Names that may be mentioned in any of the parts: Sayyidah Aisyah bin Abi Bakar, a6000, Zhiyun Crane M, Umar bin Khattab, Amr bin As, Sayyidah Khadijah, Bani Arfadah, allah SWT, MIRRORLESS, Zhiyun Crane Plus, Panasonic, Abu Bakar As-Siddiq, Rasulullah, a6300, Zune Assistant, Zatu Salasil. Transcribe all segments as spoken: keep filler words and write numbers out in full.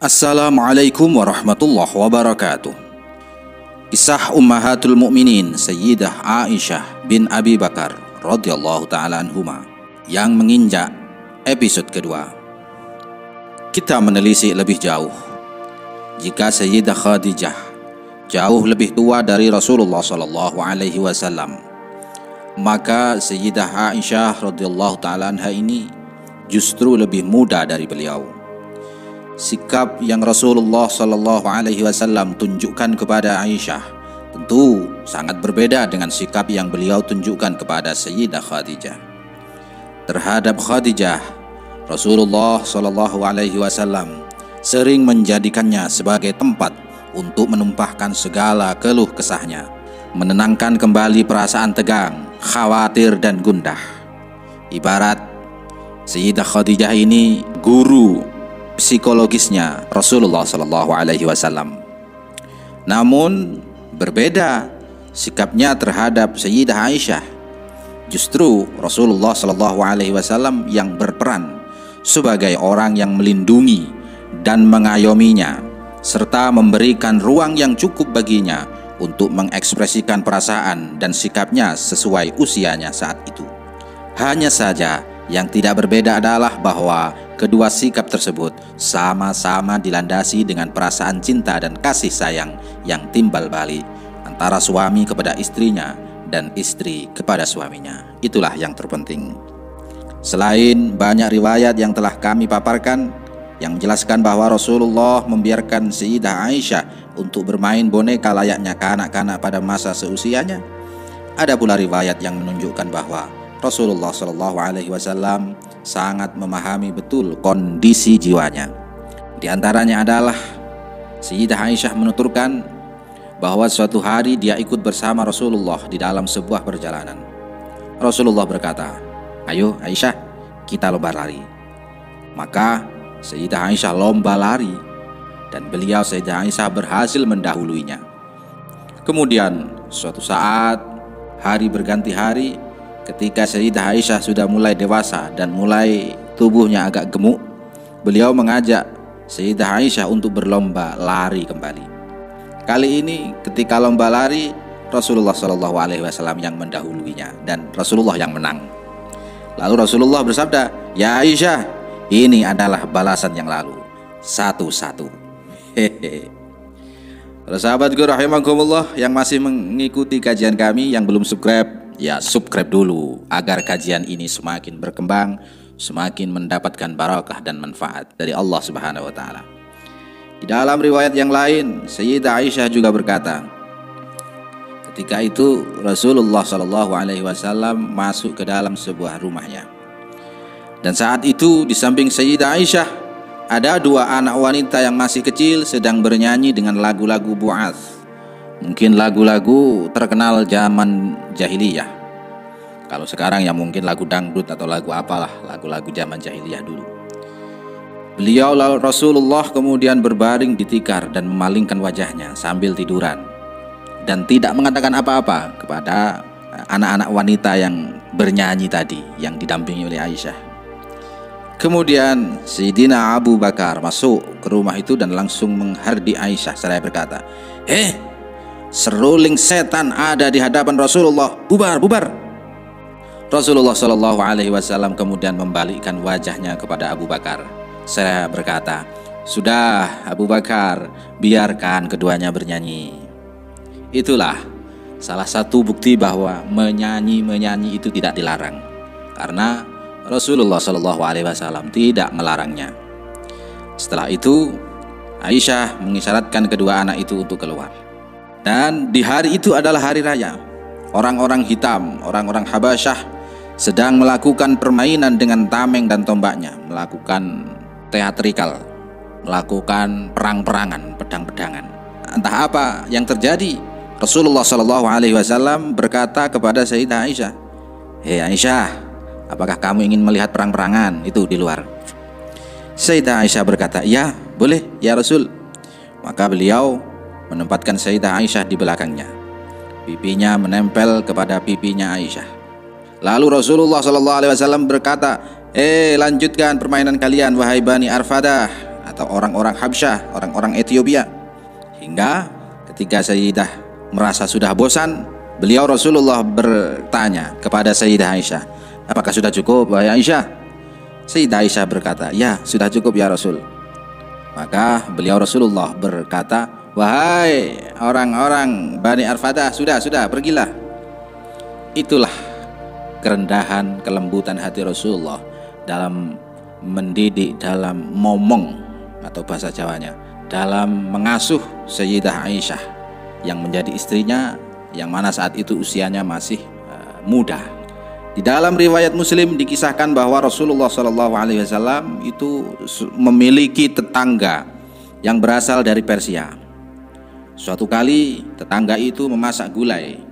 Assalamualaikum warahmatullahi wabarakatuh. Kisah Ummahatul Mukminin Sayyidah Aisyah bin Abi Bakar radhiyallahu ta'ala anhuma yang menginjak episode kedua. Kita menelisik lebih jauh jika Sayyidah Khadijah jauh lebih tua dari Rasulullah sallallahu alaihi wasallam, maka Sayyidah Aisyah radhiyallahu ta'ala anha ini justru lebih muda dari beliau. Sikap yang Rasulullah Shallallahu Alaihi Wasallam tunjukkan kepada Aisyah tentu sangat berbeda dengan sikap yang beliau tunjukkan kepada Sayyidah Khadijah. Terhadap Khadijah, Rasulullah Shallallahu Alaihi Wasallam sering menjadikannya sebagai tempat untuk menumpahkan segala keluh kesahnya, menenangkan kembali perasaan tegang, khawatir dan gundah. Ibarat Sayyidah Khadijah ini guru psikologisnya Rasulullah Shallallahu Alaihi Wasallam. Namun berbeda sikapnya terhadap Sayyidah Aisyah. Justru Rasulullah Shallallahu Alaihi Wasallam yang berperan sebagai orang yang melindungi dan mengayominya, serta memberikan ruang yang cukup baginya untuk mengekspresikan perasaan dan sikapnya sesuai usianya saat itu. Hanya saja yang tidak berbeda adalah bahwa kedua sikap tersebut sama-sama dilandasi dengan perasaan cinta dan kasih sayang yang timbal balik antara suami kepada istrinya dan istri kepada suaminya. Itulah yang terpenting. Selain banyak riwayat yang telah kami paparkan yang menjelaskan bahwa Rasulullah membiarkan Sayyidah Aisyah untuk bermain boneka layaknya kanak-kanak pada masa seusianya, ada pula riwayat yang menunjukkan bahwa Rasulullah Shallallahu Alaihi Wasallam sangat memahami betul kondisi jiwanya. Di antaranya adalah Sayyidah Aisyah menuturkan bahwa suatu hari dia ikut bersama Rasulullah di dalam sebuah perjalanan. Rasulullah berkata, "Ayo Aisyah, kita lomba lari." Maka Sayyidah Aisyah lomba lari dan beliau Sayyidah Aisyah berhasil mendahuluinya. Kemudian suatu saat hari berganti hari, ketika Sayyidah Aisyah sudah mulai dewasa dan mulai tubuhnya agak gemuk, beliau mengajak Sayyidah Aisyah untuk berlomba lari kembali. Kali ini ketika lomba lari, Rasulullah Shallallahu Alaihi Wasallam yang mendahuluinya dan Rasulullah yang menang. Lalu Rasulullah bersabda, "Ya Aisyah, ini adalah balasan yang lalu, satu-satu." Hehehe. Sahabatku rahimakumullah yang masih mengikuti kajian kami, yang belum subscribe, ya subscribe dulu agar kajian ini semakin berkembang, semakin mendapatkan barakah dan manfaat dari Allah Subhanahu Wa Taala. Di dalam riwayat yang lain, Sayyidah Aisyah juga berkata, ketika itu Rasulullah Shallallahu Alaihi Wasallam masuk ke dalam sebuah rumahnya, dan saat itu di samping Sayyidah Aisyah ada dua anak wanita yang masih kecil sedang bernyanyi dengan lagu-lagu bu'ats. Mungkin lagu-lagu terkenal zaman jahiliyah. Kalau sekarang ya mungkin lagu dangdut atau lagu apalah, lagu-lagu zaman jahiliyah dulu. Beliau lalu Rasulullah kemudian berbaring di tikar dan memalingkan wajahnya sambil tiduran dan tidak mengatakan apa-apa kepada anak-anak wanita yang bernyanyi tadi yang didampingi oleh Aisyah. Kemudian Sayyidina Abu Bakar masuk ke rumah itu dan langsung menghardik Aisyah seraya berkata, "Eh, seruling setan ada di hadapan Rasulullah, bubar, bubar." Rasulullah Shallallahu Alaihi Wasallam kemudian membalikkan wajahnya kepada Abu Bakar. Saya berkata, "Sudah Abu Bakar, biarkan keduanya bernyanyi." Itulah salah satu bukti bahwa menyanyi-menyanyi itu tidak dilarang, karena Rasulullah Shallallahu Alaihi Wasallam tidak melarangnya. Setelah itu Aisyah mengisyaratkan kedua anak itu untuk keluar. Dan di hari itu adalah hari raya. Orang-orang hitam, orang-orang Habasyah sedang melakukan permainan dengan tameng dan tombaknya, melakukan teatrikal, melakukan perang-perangan, pedang-pedangan. Entah apa yang terjadi, Rasulullah Shallallahu Alaihi Wasallam berkata kepada Sayyidah Aisyah, "Hei Aisyah, apakah kamu ingin melihat perang-perangan itu di luar?" Sayyidah Aisyah berkata, "Ya, boleh ya Rasul." Maka beliau menempatkan Sayyidah Aisyah di belakangnya, pipinya menempel kepada pipinya Aisyah. Lalu Rasulullah Shallallahu Alaihi Wasallam berkata, "Eh, lanjutkan permainan kalian wahai Bani Arfadah," atau atau orang-orang Habsyah, orang-orang Ethiopia. Hingga ketika Sayyidah merasa sudah bosan, beliau Rasulullah bertanya kepada Sayyidah Aisyah, "Apakah sudah cukup, ya Aisyah?" Sayyidah Aisyah berkata, "Ya, sudah cukup ya Rasul." Maka beliau Rasulullah berkata, "Wahai orang-orang Bani Arfadah, sudah, sudah, pergilah." Itulah kerendahan, kelembutan hati Rasulullah dalam mendidik, dalam momong atau bahasa Jawanya, dalam mengasuh Sayyidah Aisyah yang menjadi istrinya, yang mana saat itu usianya masih uh, muda. Di dalam riwayat Muslim dikisahkan bahwa Rasulullah shallallahu alaihi wasallam itu memiliki tetangga yang berasal dari Persia. Suatu kali tetangga itu memasak gulai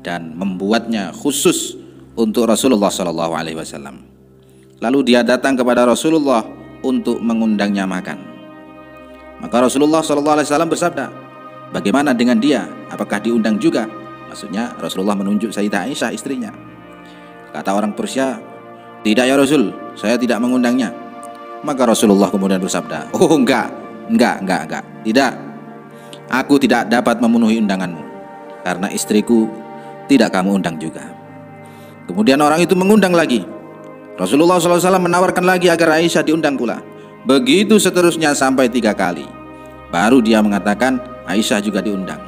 dan membuatnya khusus untuk Rasulullah shallallahu alaihi wasallam. Lalu dia datang kepada Rasulullah untuk mengundangnya makan. Maka Rasulullah shallallahu alaihi wasallam bersabda, "Bagaimana dengan dia? Apakah diundang juga?" Maksudnya Rasulullah menunjuk Sayyidah Aisyah istrinya. Kata orang Persia, "Tidak ya Rasul, saya tidak mengundangnya." Maka Rasulullah kemudian bersabda, "Oh enggak, enggak, enggak, enggak, tidak. Aku tidak dapat memenuhi undanganmu, karena istriku tidak kamu undang juga." Kemudian orang itu mengundang lagi. Rasulullah shallallahu alaihi wasallam menawarkan lagi agar Aisyah diundang pula. Begitu seterusnya sampai tiga kali. Baru dia mengatakan Aisyah juga diundang.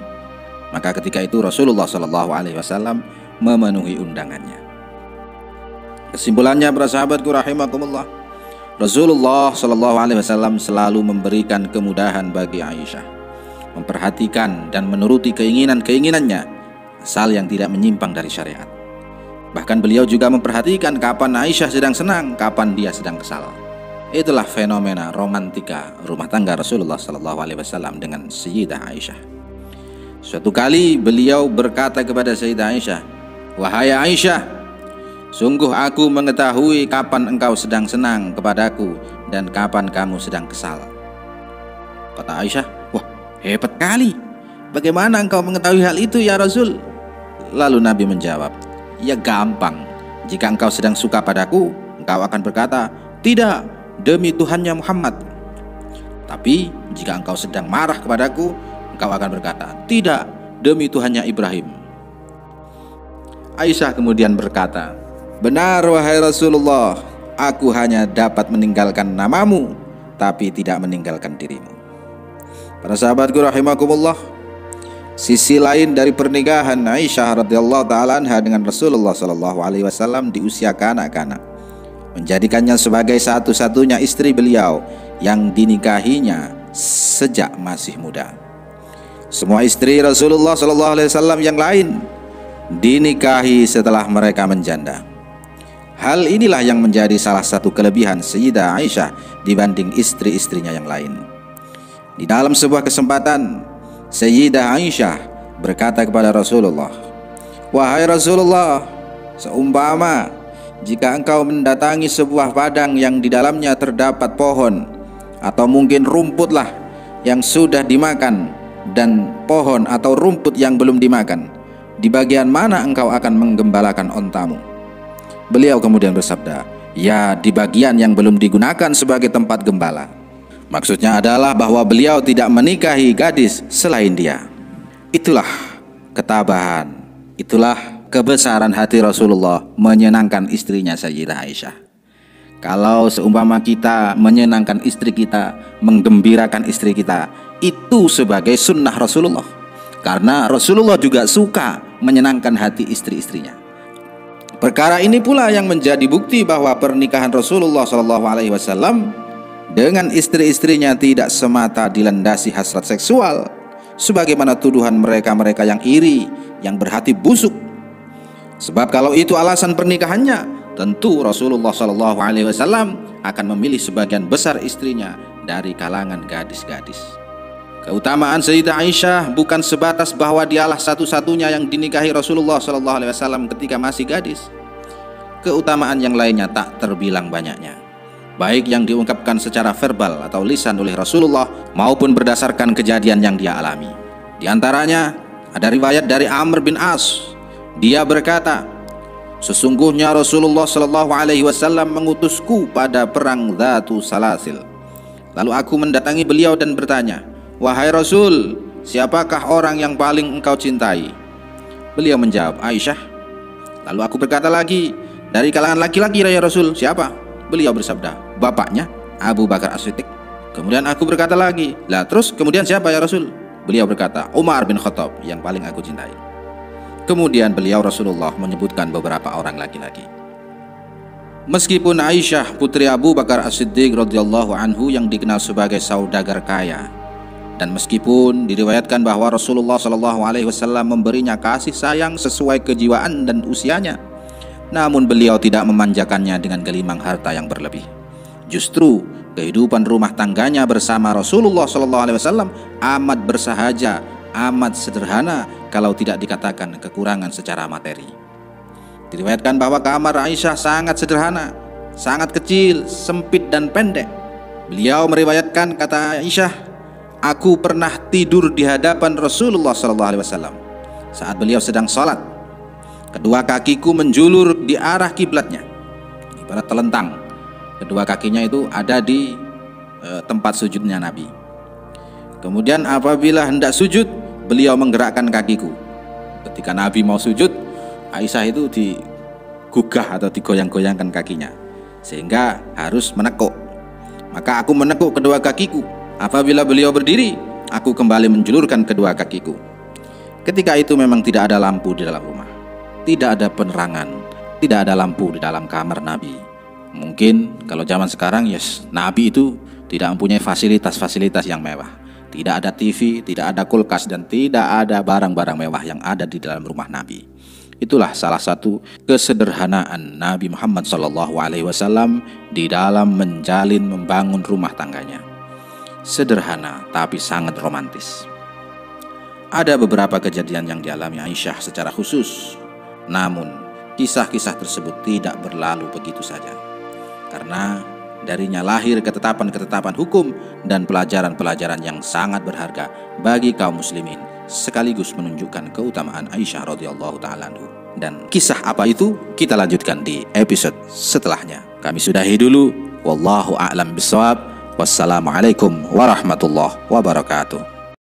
Maka ketika itu Rasulullah shallallahu alaihi wasallam memenuhi undangannya. Kesimpulannya, para sahabatku rahimakumullah, Rasulullah shallallahu alaihi wasallam selalu memberikan kemudahan bagi Aisyah, memperhatikan dan menuruti keinginan-keinginannya, asal yang tidak menyimpang dari syariat. Bahkan beliau juga memperhatikan kapan Aisyah sedang senang, kapan dia sedang kesal. Itulah fenomena romantika rumah tangga Rasulullah shallallahu alaihi wasallam dengan Sayyidah Aisyah. Suatu kali beliau berkata kepada Sayyidah Aisyah, "Wahai Aisyah, sungguh aku mengetahui kapan engkau sedang senang kepadaku dan kapan kamu sedang kesal." Kata Aisyah, "Wah, hebat kali. Bagaimana engkau mengetahui hal itu ya Rasul?" Lalu Nabi menjawab, "Ya gampang. Jika engkau sedang suka padaku, engkau akan berkata, 'Tidak, demi Tuhannya Muhammad.' Tapi jika engkau sedang marah kepadaku, engkau akan berkata, 'Tidak, demi Tuhannya Ibrahim.'" Aisyah kemudian berkata, "Benar wahai Rasulullah, aku hanya dapat meninggalkan namamu, tapi tidak meninggalkan dirimu." Para sahabatku rahimakumullah, sisi lain dari pernikahan Aisyah radhiyallahu taala anha dengan Rasulullah shallallahu alaihi wasallam di usia kanak-kanak menjadikannya sebagai satu-satunya istri beliau yang dinikahinya sejak masih muda. Semua istri Rasulullah shallallahu alaihi wasallam yang lain dinikahi setelah mereka menjanda. Hal inilah yang menjadi salah satu kelebihan Sayyidah Aisyah dibanding istri-istrinya yang lain. Di dalam sebuah kesempatan, Sayyidah Aisyah berkata kepada Rasulullah, "Wahai Rasulullah, seumpama jika engkau mendatangi sebuah padang yang di dalamnya terdapat pohon, atau mungkin rumputlah yang sudah dimakan dan pohon atau rumput yang belum dimakan, di bagian mana engkau akan menggembalakan ontamu?" Beliau kemudian bersabda, "Ya, di bagian yang belum digunakan sebagai tempat gembala." Maksudnya adalah bahwa beliau tidak menikahi gadis selain dia. Itulah ketabahan, itulah kebesaran hati Rasulullah menyenangkan istrinya Sayyidah Aisyah. Kalau seumpama kita menyenangkan istri kita, menggembirakan istri kita, itu sebagai sunnah Rasulullah. Karena Rasulullah juga suka menyenangkan hati istri-istrinya. Perkara ini pula yang menjadi bukti bahwa pernikahan Rasulullah shallallahu alaihi wasallam dengan istri-istrinya tidak semata dilandasi hasrat seksual, sebagaimana tuduhan mereka-mereka yang iri, yang berhati busuk. Sebab kalau itu alasan pernikahannya, tentu Rasulullah shallallahu alaihi wasallam akan memilih sebagian besar istrinya dari kalangan gadis-gadis. Keutamaan Sayyidah Aisyah bukan sebatas bahwa dialah satu-satunya yang dinikahi Rasulullah shallallahu alaihi wasallam ketika masih gadis. Keutamaan yang lainnya tak terbilang banyaknya, baik yang diungkapkan secara verbal atau lisan oleh Rasulullah maupun berdasarkan kejadian yang dia alami. Di antaranya ada riwayat dari Amr bin As. Dia berkata, "Sesungguhnya Rasulullah shallallahu alaihi wasallam mengutusku pada perang Zatu Salasil. Lalu aku mendatangi beliau dan bertanya, "Wahai Rasul, siapakah orang yang paling engkau cintai?" Beliau menjawab, "Aisyah." Lalu aku berkata lagi, "Dari kalangan laki-laki ya Rasul, siapa?" Beliau bersabda, "Bapaknya, Abu Bakar As-Siddiq." Kemudian aku berkata lagi, "Lah terus kemudian siapa ya Rasul?" Beliau berkata, "Umar bin Khattab yang paling aku cintai." Kemudian beliau Rasulullah menyebutkan beberapa orang laki-laki. Meskipun Aisyah putri Abu Bakar As-Siddiq radhiyallahu anhu yang dikenal sebagai saudagar kaya, dan meskipun diriwayatkan bahwa Rasulullah shallallahu alaihi wasallam memberinya kasih sayang sesuai kejiwaan dan usianya, namun beliau tidak memanjakannya dengan gelimang harta yang berlebih. Justru kehidupan rumah tangganya bersama Rasulullah shallallahu alaihi wasallam amat bersahaja, amat sederhana, kalau tidak dikatakan kekurangan secara materi. Diriwayatkan bahwa kamar Aisyah sangat sederhana, sangat kecil, sempit dan pendek. Beliau meriwayatkan kata Aisyah, "Aku pernah tidur di hadapan Rasulullah shallallahu alaihi wasallam saat beliau sedang sholat. Kedua kakiku menjulur di arah kiblatnya, ibarat telentang. Kedua kakinya itu ada di e, tempat sujudnya Nabi. Kemudian apabila hendak sujud, beliau menggerakkan kakiku. Ketika Nabi mau sujud, Aisyah itu digugah atau digoyang-goyangkan kakinya sehingga harus menekuk. Maka aku menekuk kedua kakiku. Apabila beliau berdiri, aku kembali menjulurkan kedua kakiku." Ketika itu memang tidak ada lampu di dalam rumah, tidak ada penerangan, tidak ada lampu di dalam kamar Nabi. Mungkin kalau zaman sekarang, yes, Nabi itu tidak mempunyai fasilitas-fasilitas yang mewah. Tidak ada T V, tidak ada kulkas, dan tidak ada barang-barang mewah yang ada di dalam rumah Nabi. Itulah salah satu kesederhanaan Nabi Muhammad shallallahu alaihi wasallam di dalam menjalin membangun rumah tangganya. Sederhana tapi sangat romantis. Ada beberapa kejadian yang dialami Aisyah secara khusus, namun kisah-kisah tersebut tidak berlalu begitu saja, karena darinya lahir ketetapan-ketetapan hukum dan pelajaran-pelajaran yang sangat berharga bagi kaum muslimin, sekaligus menunjukkan keutamaan Aisyah radhiyallahu ta'ala anhu. Dan kisah apa itu kita lanjutkan di episode setelahnya. Kami sudahi dulu. Wallahu a'lam bishawab. Wassalamualaikum warahmatullahi wabarakatuh.